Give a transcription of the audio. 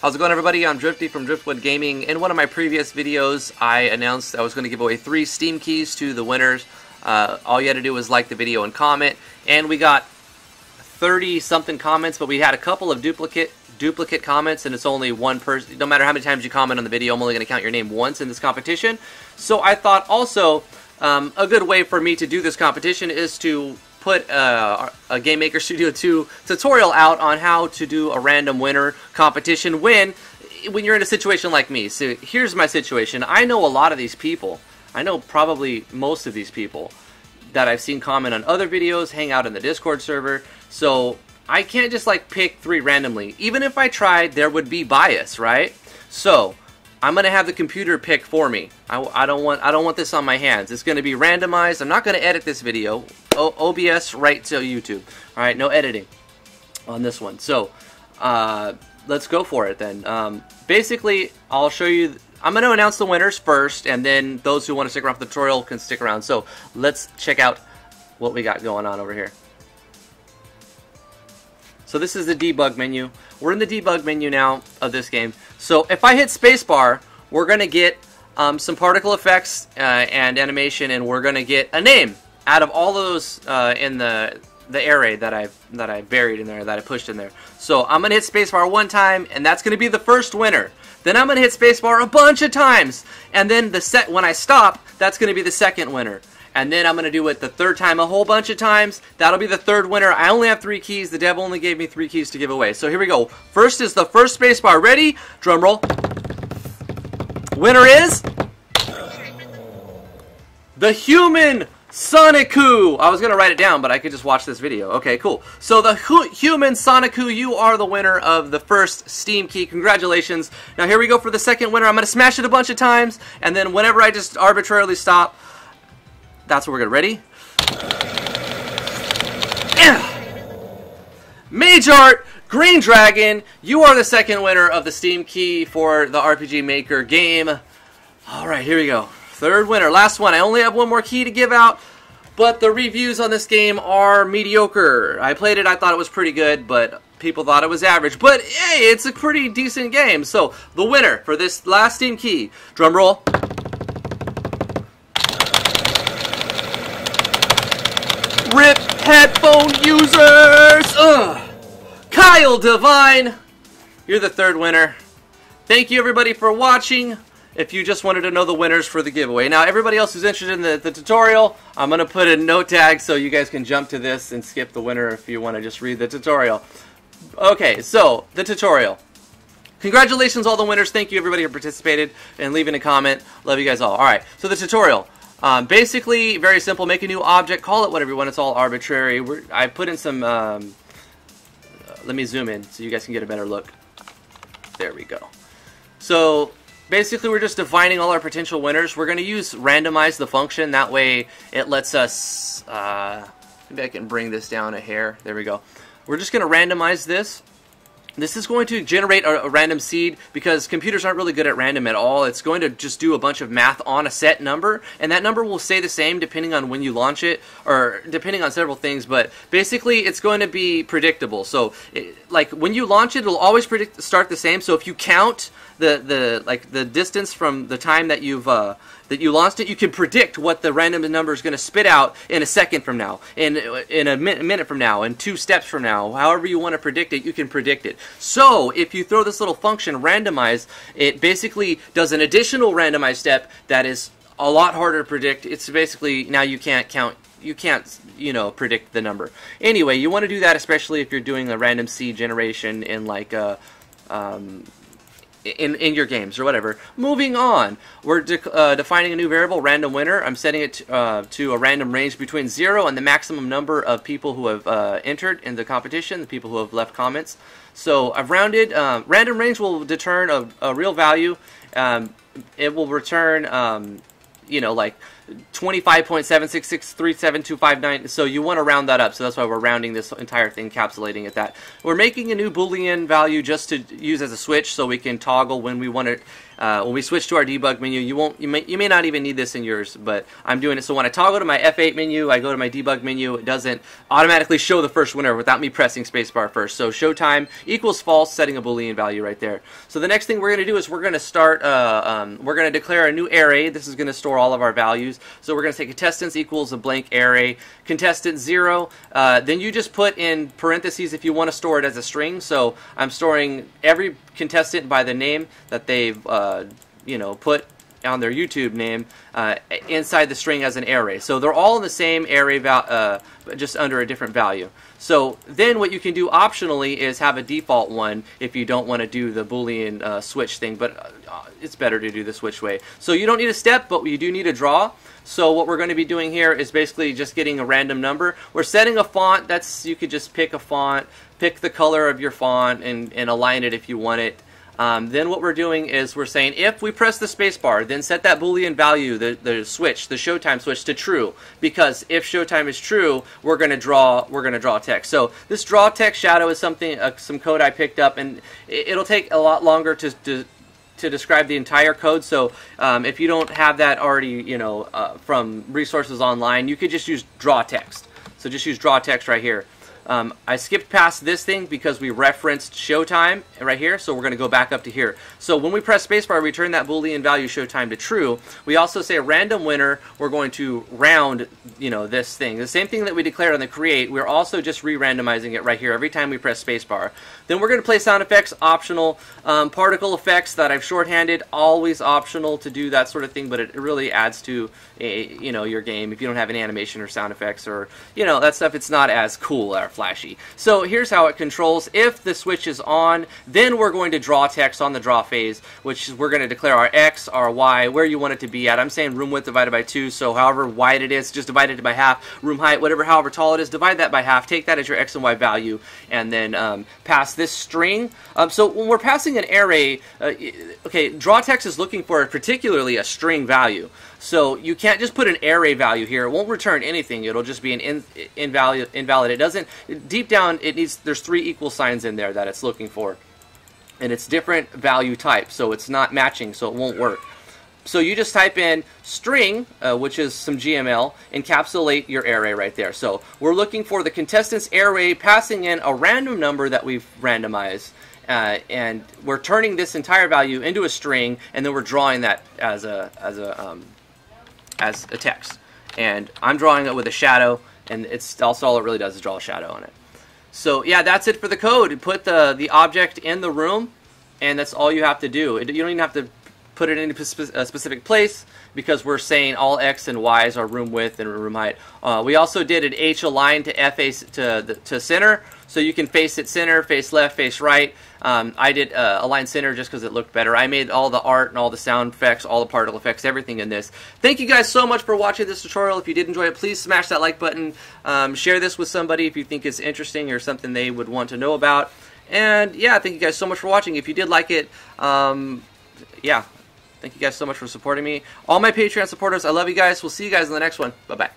How's it going, everybody? I'm Drifty from Driftwood Gaming. In one of my previous videos, I announced I was going to give away 3 Steam keys to the winners. All you had to do was like the video and comment, and we got 30-something comments, but we had a couple of duplicate comments, and it's only one person. No matter how many times you comment on the video, I'm only going to count your name once in this competition. So I thought also a good way for me to do this competition is to put a GameMaker Studio 2 tutorial out on how to do a random winner competition when you're in a situation like me. So here's my situation. I know a lot of these people. I know probably most of these people that I've seen comment on other videos, hang out in the Discord server. So I can't just like pick 3 randomly. Even if I tried, there would be bias, right? So I'm gonna have the computer pick for me. I don't want this on my hands. It's gonna be randomized. I'm not gonna edit this video. OBS right to YouTube. All right, no editing on this one. So let's go for it then. Basically, I'll show you. I'm gonna announce the winners first, and then those who want to stick around for the tutorial can stick around. So let's check out what we got going on over here. So this is the debug menu. We're in the debug menu now of this game. So if I hit spacebar, we're gonna get some particle effects and animation, and we're gonna get a name out of all those in the array that I buried in there, that I pushed in there. So I'm gonna hit spacebar one time, and that's gonna be the first winner. Then I'm gonna hit spacebar a bunch of times, and then when I stop, that's gonna be the second winner. And then I'm going to do it the third time, a whole bunch of times. That'll be the third winner. I only have 3 keys. The dev only gave me 3 keys to give away. So here we go. First is the first spacebar. Ready? Drum roll. Winner is the human Sonicu. I was going to write it down, but I could just watch this video. Okay, cool. So the human Sonicu, you are the winner of the first Steam key. Congratulations. Now here we go for the second winner. I'm going to smash it a bunch of times. And then whenever I just arbitrarily stop, that's what we're gonna ready. Majart Green Dragon, you are the second winner of the Steam key for the RPG Maker game. All right, here we go. Third winner, last one. I only have one more key to give out, but the reviews on this game are mediocre. I played it, I thought it was pretty good, but people thought it was average. But hey, it's a pretty decent game. So the winner for this last Steam key, drum roll. RIP headphone users! Ugh. Kyle Devine, you're the third winner. Thank you everybody for watching. If you just wanted to know the winners for the giveaway. Now everybody else who's interested in the tutorial, I'm going to put a note tag so you guys can jump to this and skip the winner if you want to just read the tutorial. Okay, so the tutorial. Congratulations all the winners. Thank you everybody who participated and leaving a comment. Love you guys all. Alright, so the tutorial. Basically, very simple. Make a new object. Call it whatever you want. It's all arbitrary. I put in some... let me zoom in so you guys can get a better look. There we go. So, basically, we're just defining all our potential winners. We're going to use randomize the function. That way, it lets us... maybe I can bring this down a hair. There we go. We're just going to randomize this. This is going to generate a random seed because computers aren't really good at random at all. It's going to just do a bunch of math on a set number, and that number will stay the same depending on when you launch it or depending on several things, but basically it's going to be predictable. So like when you launch it, it'll always start the same. So if you count the distance from the time that you've that you launched it, you can predict what the random number is going to spit out in a second from now, in a minute from now, in 2 steps from now. However you want to predict it, you can predict it. So if you throw this little function randomize, it basically does an additional randomized step that is a lot harder to predict. It's basically now you can't count. You can't, you know, predict the number. Anyway, you want to do that especially if you're doing a random seed generation in like a... In your games or whatever. Moving on, we're defining a new variable, random winner. I'm setting it to a random range between 0 and the maximum number of people who have entered in the competition, the people who have left comments. So I've rounded. Random range will return a real value. It will return, you know, like 25.766372529, so you want to round that up, so that's why we're rounding this entire thing, encapsulating it that. We're making a new Boolean value just to use as a switch, so we can toggle when we want it. When we switch to our debug menu, you may not even need this in yours, but I'm doing it. So when I toggle to my F8 menu, I go to my debug menu, it doesn't automatically show the first winner without me pressing spacebar first. So showtime equals false, setting a Boolean value right there. So the next thing we're going to do is we're going to start, we're going to declare a new array. This is going to store all of our values. So we're going to say contestants equals a blank array, contestant 0. Then you just put in parentheses if you want to store it as a string. So I'm storing every contestant by the name that they've you know, put on their YouTube name inside the string as an array. So they're all in the same array, just under a different value. So then what you can do optionally is have a default one if you don't want to do the Boolean switch thing, but it's better to do the switch way. So you don't need a step, but you do need a draw. So what we're going to be doing here is basically just getting a random number. We're setting a font. That's, you could just pick a font, pick the color of your font, and align it if you want it. Then what we're doing is we're saying if we press the spacebar, then set that Boolean value, the switch, the showtime switch, to true, because if showtime is true, we're gonna draw text. So this draw text shadow is something, some code I picked up, and it'll take a lot longer to describe the entire code. So if you don't have that already, you know, from resources online, you could just use draw text. So just use draw text right here. I skipped past this thing because we referenced showtime right here, so we're going to go back up to here. So when we press spacebar, we turn that Boolean value showtime to true. We also say random winner. We're going to round, you know, this thing. The same thing that we declared on the create, we're also just re-randomizing it right here every time we press spacebar. Then we're going to play sound effects, optional. Particle effects that I've shorthanded, always optional to do that sort of thing, but it really adds to, you know, your game. If you don't have an animation or sound effects or, you know, that stuff, it's not as cool or flashy. So here's how it controls. If the switch is on, then we're going to draw text on the draw phase, which is we're going to declare our X, our Y, where you want it to be at. I'm saying room width divided by 2, so however wide it is, just divide it by half. Room height, whatever, however tall it is, divide that by half. Take that as your X and Y value, and then pass this string. So when we're passing an array, okay, draw text is looking for particularly a string value. So you can't just put an array value here. It won't return anything. It'll just be an invalid. It doesn't, deep down, it needs, there's 3 equal signs in there that it's looking for. And it's different value type, so it's not matching, so it won't work. So you just type in string, which is some GML, encapsulate your array right there. So we're looking for the contestants array, passing in a random number that we've randomized. And we're turning this entire value into a string, and then we're drawing that as a text. And I'm drawing it with a shadow, and it's also all it really does is draw a shadow on it. So yeah, that's it for the code. Put the object in the room, and that's all you have to do. You don't even have to put it in a specific place, because we're saying all X and Y's are room width and room height. We also did an H align to F to center, so you can face it center, face left, face right. I did align center just because it looked better. I made all the art and all the sound effects, all the particle effects, everything in this. Thank you guys so much for watching this tutorial. If you did enjoy it, please smash that like button. Share this with somebody if you think it's interesting or something they would want to know about. And yeah, thank you guys so much for watching. If you did like it, yeah, thank you guys so much for supporting me. All my Patreon supporters, I love you guys. We'll see you guys in the next one. Bye-bye.